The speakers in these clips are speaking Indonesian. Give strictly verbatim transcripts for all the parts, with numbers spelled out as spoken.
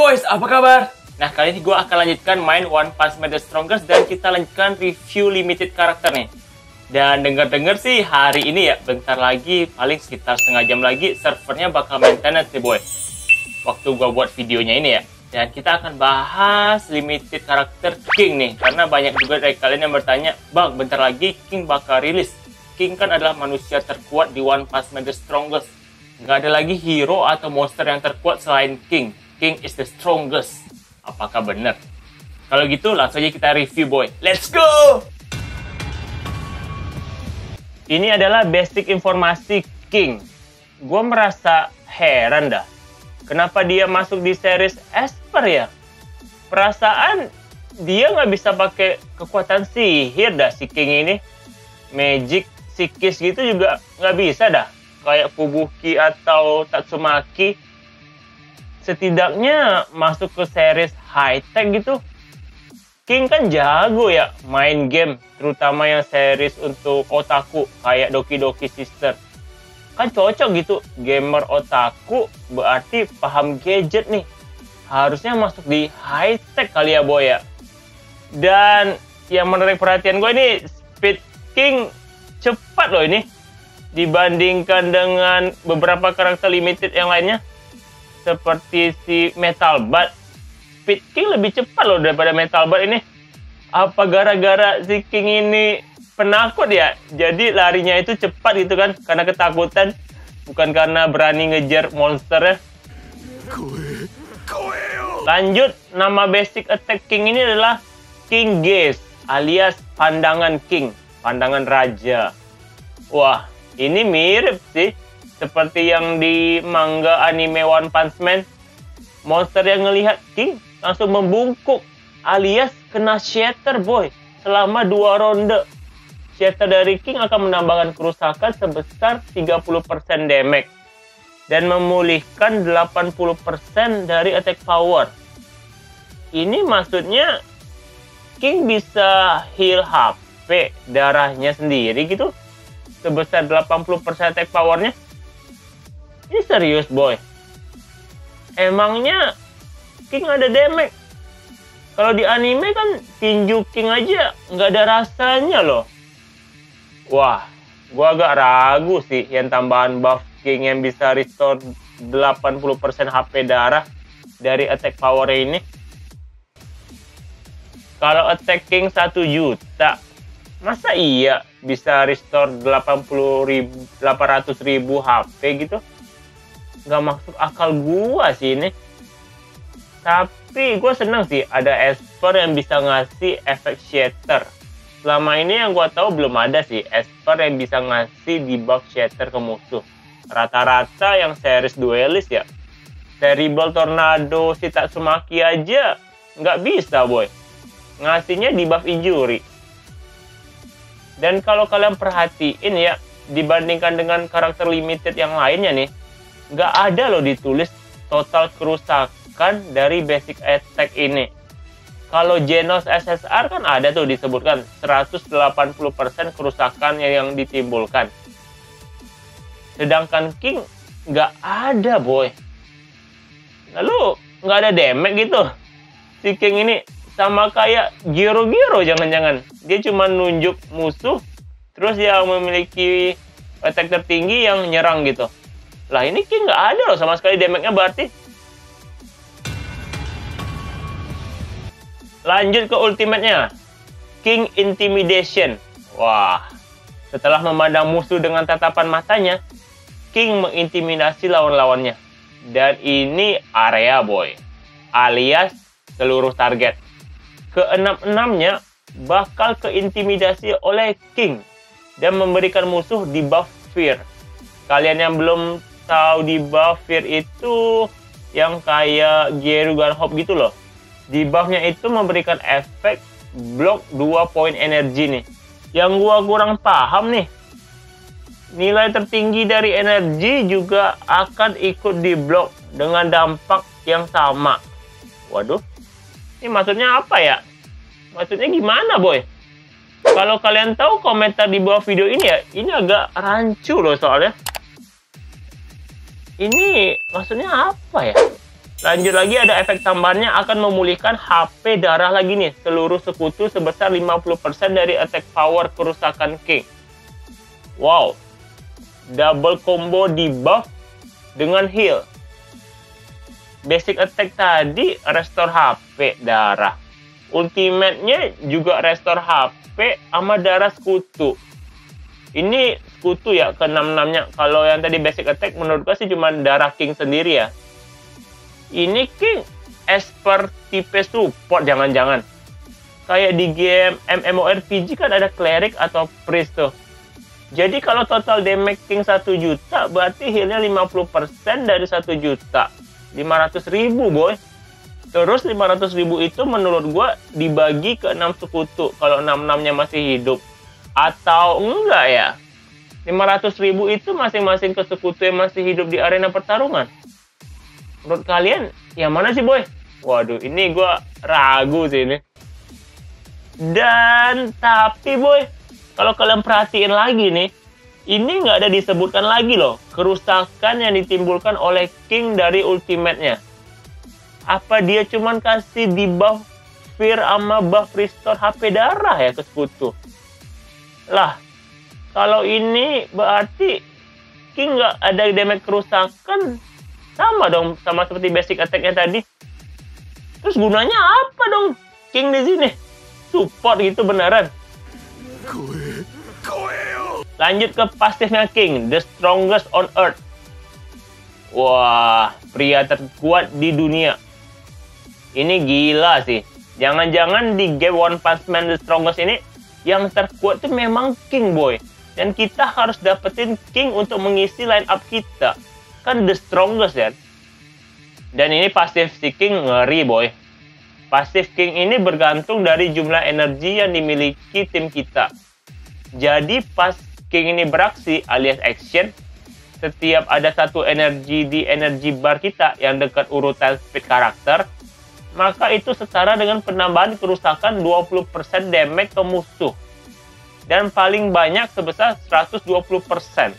boys, apa kabar? Nah, kali ini gue akan lanjutkan main One Punch Man The Strongest dan kita lanjutkan review limited karakter nih. Dan dengar-dengar sih hari ini ya, bentar lagi, paling sekitar setengah jam lagi, servernya bakal maintenance nih boy. Waktu gue buat videonya ini ya. Dan kita akan bahas limited karakter King nih, karena banyak juga dari kalian yang bertanya, bang, bentar lagi King bakal rilis. King kan adalah manusia terkuat di One Punch Man The Strongest. Nggak ada lagi hero atau monster yang terkuat selain King. King is the strongest. Apakah benar? Kalau gitu langsung aja kita review boy. Let's go! Ini adalah basic informasi King. Gue merasa heran dah. Kenapa dia masuk di series Esper ya? Perasaan dia nggak bisa pakai kekuatan sihir dah si King ini. Magic, psikis gitu juga nggak bisa dah. Kayak Fubuki atau Tatsumaki, setidaknya masuk ke series high-tech gitu. King kan jago ya main game, terutama yang series untuk otaku kayak Doki Doki Sister. Kan cocok gitu, gamer otaku berarti paham gadget nih. Harusnya masuk di high-tech kali ya boy ya. Dan yang menarik perhatian gue ini, speed King cepat loh ini. Dibandingkan dengan beberapa karakter limited yang lainnya, seperti si Metal Bat, Speed King lebih cepat loh daripada Metal Bat ini. Apa gara-gara si King ini penakut ya? Jadi larinya itu cepat gitu kan, karena ketakutan, bukan karena berani ngejar monster ya. Lanjut, nama basic attack King ini adalah King Gaze, alias pandangan King, pandangan raja. Wah, ini mirip sih, seperti yang di manga anime One Punch Man. Monster yang ngelihat King langsung membungkuk, alias kena shatter boy, selama dua ronde. Shatter dari King akan menambahkan kerusakan sebesar tiga puluh persen damage, dan memulihkan delapan puluh persen dari attack power. Ini maksudnya King bisa heal H P darahnya sendiri gitu, sebesar delapan puluh persen attack powernya. Ini serius boy. Emangnya King ada damage? Kalau di anime kan tinju King aja nggak ada rasanya loh. Wah, gua agak ragu sih yang tambahan buff King yang bisa restore delapan puluh persen H P darah dari attack power ini. Kalau attack King satu juta, masa iya bisa restore delapan ratus ribu H P gitu? Nggak masuk akal gua sih ini. Tapi gua seneng sih ada Esper yang bisa ngasih efek shatter. Selama ini yang gua tahu belum ada sih Esper yang bisa ngasih debuff shatter ke musuh. Rata-rata yang series duelist ya, Terrible Tornado si Tatsumaki aja nggak bisa boy, ngasihnya debuff injury. Dan kalau kalian perhatiin ya, dibandingkan dengan karakter limited yang lainnya nih, nggak ada loh ditulis total kerusakan dari basic attack ini. Kalau Genos S S R kan ada tuh disebutkan seratus delapan puluh persen kerusakan yang ditimbulkan. Sedangkan King nggak ada boy. Lalu nggak ada damage gitu. Si King ini sama kayak giro-giro jangan-jangan. Dia cuma nunjuk musuh, terus yang memiliki attack tertinggi yang nyerang gitu. Lah ini King nggak ada loh sama sekali damage-nya berarti. Lanjut ke ultimate-nya, King Intimidation. Wah, setelah memandang musuh dengan tatapan matanya, King mengintimidasi lawan-lawannya. Dan ini area boy, alias seluruh target. Keenam-enamnya bakal keintimidasi oleh King dan memberikan musuh debuff fear. Kalian yang belum tahu debuff fear itu yang kayak Gerugarhop gitu loh. Debuffnya itu memberikan efek block dua poin energi nih. Yang gua kurang paham nih, nilai tertinggi dari energi juga akan ikut di block dengan dampak yang sama. Waduh, ini maksudnya apa ya? Maksudnya gimana boy? Kalau kalian tahu komentar di bawah video ini ya, ini agak rancu loh soalnya. Ini maksudnya apa ya? Lanjut lagi ada efek tambahannya, akan memulihkan H P darah lagi nih seluruh sekutu sebesar lima puluh persen dari attack power kerusakan King. Wow. Double combo debuff dengan heal. Basic attack tadi restore H P darah. Ultimate-nya juga restore H P sama darah sekutu. Ini sekutu ya ke enam enam-nya. Kalau yang tadi basic attack menurut gue sih cuma darah King sendiri ya. Ini King as per tipe support, jangan-jangan. Kayak di game MMORPG kan ada cleric atau priest tuh. Jadi kalau total damage King satu juta, berarti healnya lima puluh persen dari satu juta. lima ratus ribu, boy. Terus lima ratus ribu itu menurut gua dibagi ke enam sekutu. Kalau enam enam-nya masih hidup. Atau enggak ya? lima ratus ribu itu masing-masing ke sekutu yang masih hidup di arena pertarungan. Menurut kalian, yang mana sih boy? Waduh, ini gue ragu sih ini. Dan, tapi boy, kalau kalian perhatiin lagi nih, ini nggak ada disebutkan lagi loh, kerusakan yang ditimbulkan oleh King dari ultimate-nya. Apa dia cuman kasih debuff fear sama buff restore H P darah ya ke sekutu? Lah, kalau ini berarti King nggak ada damage kerusakan, sama dong, sama seperti basic attack-nya tadi. Terus gunanya apa dong King di sini? Support gitu beneran. Lanjut ke pasifnya King, The Strongest on Earth. Wah, pria terkuat di dunia. Ini gila sih. Jangan-jangan di game One Punch Man The Strongest ini, yang terkuat itu memang King boy. Dan kita harus dapetin King untuk mengisi line up kita. Kan the strongest ya. Dan ini pasif si King ngeri boy. Pasif King ini bergantung dari jumlah energi yang dimiliki tim kita. Jadi pas King ini beraksi alias action, setiap ada satu energi di energi bar kita yang dekat urutan speed karakter, maka itu setara dengan penambahan kerusakan dua puluh persen damage ke musuh. Dan paling banyak sebesar seratus dua puluh persen.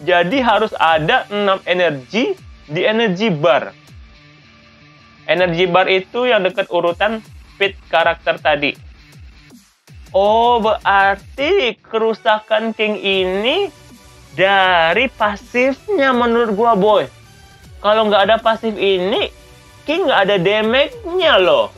Jadi harus ada enam energi di energy bar. Energy bar itu yang dekat urutan speed karakter tadi. Oh, berarti kerusakan King ini dari pasifnya menurut gua, boy. Kalau nggak ada pasif ini, King nggak ada damage-nya loh.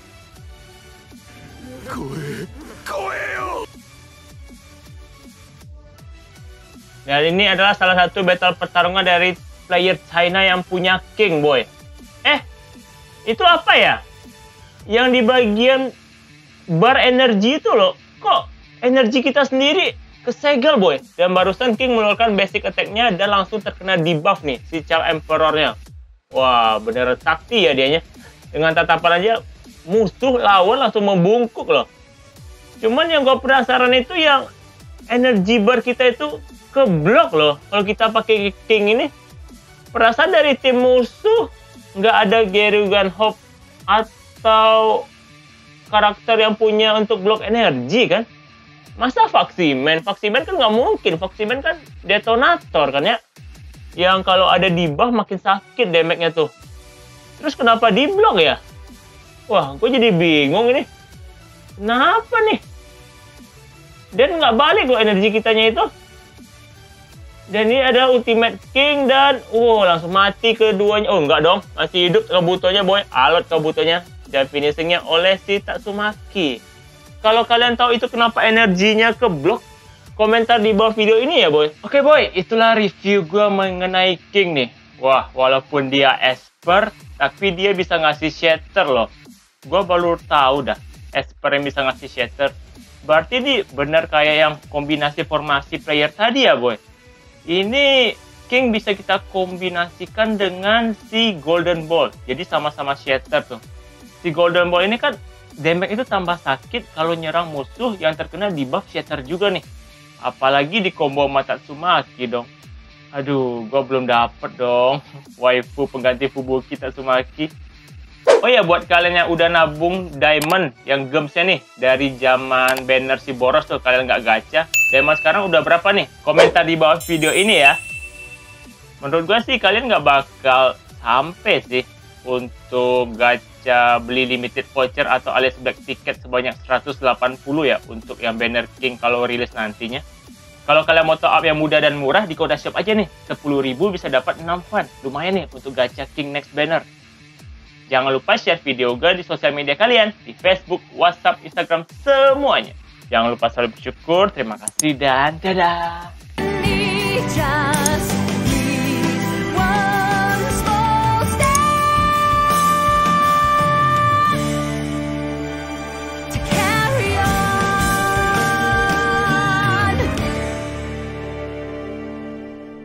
Dan ini adalah salah satu battle pertarungan dari player China yang punya King, boy. Eh, itu apa ya? Yang di bagian bar energi itu loh. Kok energi kita sendiri kesegel, boy? Dan barusan King mengeluarkan basic attack-nya dan langsung terkena debuff nih, si Chao Emperor-nya. Wah, beneran sakti ya dianya. Dengan tatapan aja, musuh lawan langsung membungkuk loh. Cuman yang gue penasaran itu yang energi bar kita itu ke blok loh. Kalau kita pakai King ini, perasaan dari tim musuh nggak ada Gerugan Hop atau karakter yang punya untuk blok energi kan? Masa Vaximan? Vaximan kan nggak mungkin. Vaximan kan detonator kan ya? Yang kalau ada debuff makin sakit damage-nya tuh. Terus kenapa di blok ya? Wah, gue jadi bingung ini. Kenapa nih? Dan nggak balik loh energi kitanya itu. Dan ini ada ultimate King dan wow, langsung mati keduanya. Oh, enggak dong. Masih hidup kebutonya, boy. Alot kebutonya. Dan finishingnya oleh si Tatsumaki. Kalau kalian tahu itu kenapa energinya ke blok, komentar di bawah video ini ya, boy. Oke, boy. Itulah review gue mengenai King nih. Wah, walaupun dia expert, tapi dia bisa ngasih shatter loh. Gue baru tahu dah expert yang bisa ngasih shatter. Berarti ini benar kayak yang kombinasi formasi player tadi ya, boy. Ini King bisa kita kombinasikan dengan si Golden Ball. Jadi sama-sama shatter tuh. Si Golden Ball ini kan damage itu tambah sakit kalau nyerang musuh yang terkena debuff shatter juga nih. Apalagi di combo mata Tatsumaki dong. Aduh, gua belum dapet dong waifu pengganti Fubuki Tatsumaki. Oh ya, buat kalian yang udah nabung diamond yang gemsnya nih dari zaman banner si Boros tuh, kalian nggak gacha. Diamond sekarang udah berapa nih? Komentar di bawah video ini ya. Menurut gue sih kalian nggak bakal sampai sih. untuk gacha beli limited voucher atau alias black ticket sebanyak seratus delapan puluh ya untuk yang banner King kalau rilis nantinya. Kalau kalian mau top up yang mudah dan murah di Codashop aja nih, sepuluh ribu bisa dapat enam fan. Lumayan nih untuk gacha King next banner. Jangan lupa share video gue di sosial media kalian, di Facebook, WhatsApp, Instagram, semuanya. Jangan lupa selalu bersyukur, terima kasih dan dadah.